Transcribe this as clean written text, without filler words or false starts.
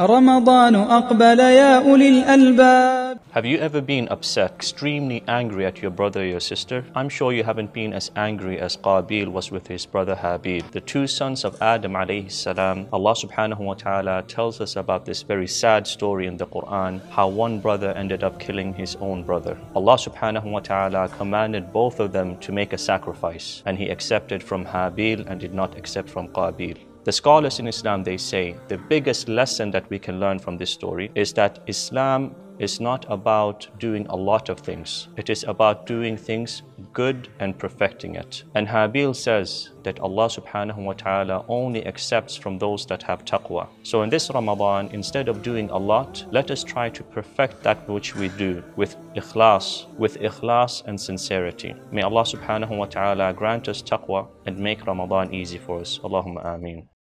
رمضان أقبل يا أولي الألباب. Have you ever been upset, extremely angry at your brother or your sister? I'm sure you haven't been as angry as Qabil was with his brother Habil. The two sons of Adam alayhi salam, Allah subhanahu wa ta'ala tells us about this very sad story in the Quran, how one brother ended up killing his own brother. Allah subhanahu wa ta'ala commanded both of them to make a sacrifice, and he accepted from Habil and did not accept from Qabil. The scholars in Islam, they say, the biggest lesson that we can learn from this story is that Islam is not about doing a lot of things. It is about doing things good and perfecting it. And Habil says that Allah subhanahu wa ta'ala only accepts from those that have taqwa. So in this Ramadan, instead of doing a lot, let us try to perfect that which we do with ikhlas and sincerity. May Allah subhanahu wa ta'ala grant us taqwa and make Ramadan easy for us. Allahumma Amin.